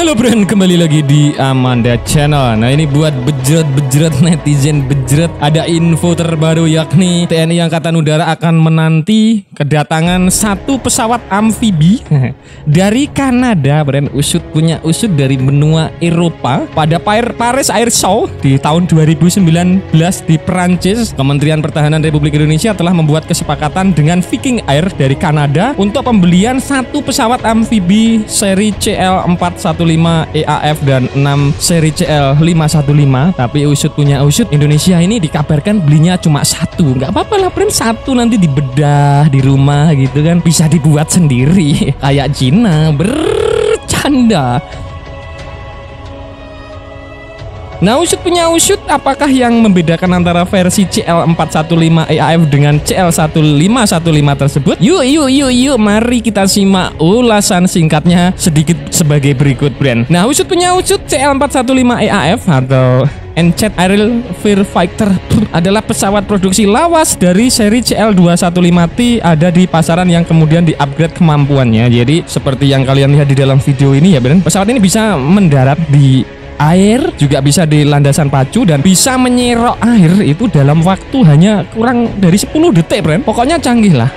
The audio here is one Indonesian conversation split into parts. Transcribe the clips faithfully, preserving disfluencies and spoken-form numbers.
Halo friend, kembali lagi di Amanda Channel. Nah ini buat bejret-bejret netizen bejret, ada info terbaru yakni T N I Angkatan Udara akan menanti kedatangan satu pesawat amfibi dari Kanada, brand usut punya usut dari benua Eropa pada Paris Air Show di tahun dua ribu sembilan belas di Perancis. Kementerian Pertahanan Republik Indonesia telah membuat kesepakatan dengan Viking Air dari Kanada untuk pembelian satu pesawat amfibi seri C L empat satu lima E A F dan enam seri C L lima satu lima. Tapi usut punya usut, Indonesia ini dikabarkan belinya cuma satu. Nggak apa-apa lah friend, satu nanti dibedah di rumah gitu kan, bisa dibuat sendiri kayak Cina. Bercanda. Nah usut punya usut, apakah yang membedakan antara versi C L empat satu lima E A F dengan C L lima satu lima tersebut? Yuk yuk yuk yuk, mari kita simak ulasan singkatnya sedikit sebagai berikut brand. Nah usut punya usut, C L empat satu lima E A F atau Enhanced Aerial Firefighter adalah pesawat produksi lawas dari seri C L dua satu lima T ada di pasaran yang kemudian diupgrade kemampuannya. Jadi seperti yang kalian lihat di dalam video ini ya brand, pesawat ini bisa mendarat di air, juga bisa di landasan pacu, dan bisa menyerok air itu dalam waktu hanya kurang dari sepuluh detik brand. Pokoknya canggih lah.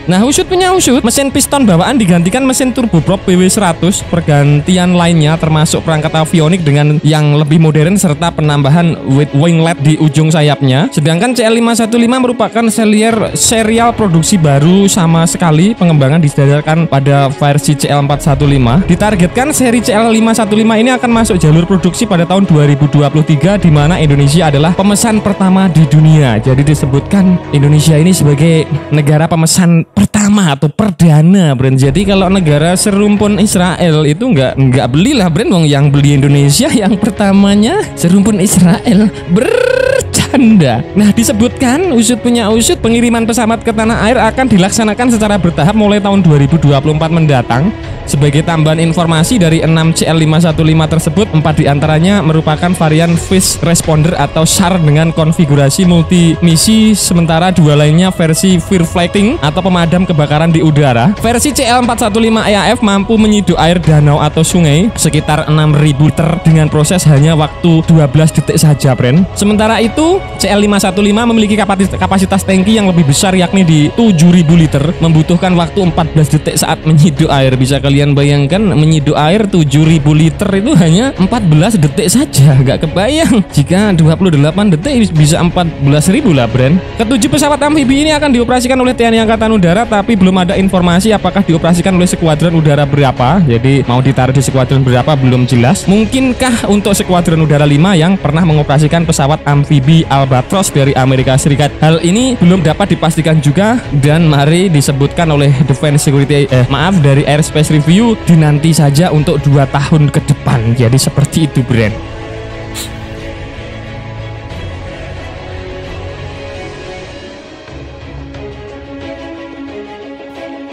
Nah usut punya usut, mesin piston bawaan digantikan mesin turboprop P W seratus. Pergantian lainnya termasuk perangkat avionik dengan yang lebih modern serta penambahan winglet di ujung sayapnya. Sedangkan C L lima satu lima merupakan serial serial produksi baru, sama sekali pengembangan disadarkan pada versi C L empat satu lima. Ditargetkan seri C L lima satu lima ini akan masuk jalur produksi pada tahun dua ribu dua puluh tiga, di mana Indonesia adalah pemesan pertama di dunia. Jadi disebutkan Indonesia ini sebagai negara pemesan pertama atau perdana brand. Jadi kalau negara serumpun Israel itu nggak nggak belilah brand, wong yang beli Indonesia yang pertamanya serumpun Israel. Bercanda. Nah disebutkan usut punya usut, pengiriman pesawat ke tanah air akan dilaksanakan secara bertahap mulai tahun dua ribu dua puluh empat mendatang. Sebagai tambahan informasi, dari enam C L lima satu lima tersebut, empat diantaranya merupakan varian Fast Responder atau S A R dengan konfigurasi multi misi, sementara dua lainnya versi Firefighting atau pemadam kebakaran di udara. Versi C L empat satu lima E A F mampu menyiduk air danau atau sungai sekitar enam ribu liter dengan proses hanya waktu dua belas detik saja, friend. Sementara itu, C L lima satu lima memiliki kapasitas, kapasitas tangki yang lebih besar yakni di tujuh ribu liter, membutuhkan waktu empat belas detik saat menyiduk air. Bisa kalian bayangkan, menyiduk air tujuh ribu liter itu hanya empat belas detik saja. Gak kebayang jika dua puluh delapan detik bisa empat belas ribu lah brand. Ketujuh pesawat amfibi ini akan dioperasikan oleh T N I Angkatan Udara, tapi belum ada informasi apakah dioperasikan oleh skuadron udara berapa. Jadi mau ditaruh di skuadron berapa belum jelas. Mungkinkah untuk skuadron udara lima yang pernah mengoperasikan pesawat amfibi Albatros dari Amerika Serikat? Hal ini belum dapat dipastikan juga, dan mari disebutkan oleh Defense Security eh, maaf dari Airspace Review Review dinanti saja untuk dua tahun ke depan. Jadi seperti itu brand.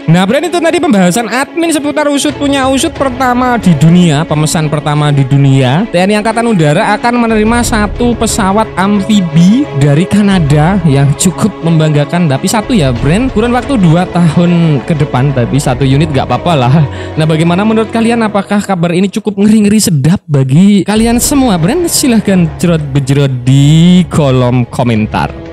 Nah brand, itu tadi pembahasan admin seputar usut punya usut pertama di dunia, pemesan pertama di dunia. T N I Angkatan Udara akan menerima satu pesawat amfibi dari Kanada yang cukup membanggakan. Tapi satu ya brand, kurun waktu dua tahun ke depan, tapi satu unit gak apa-apa lah. Nah bagaimana menurut kalian, apakah kabar ini cukup ngeri-ngeri sedap bagi kalian semua brand? Silahkan cerot bejerot di kolom komentar.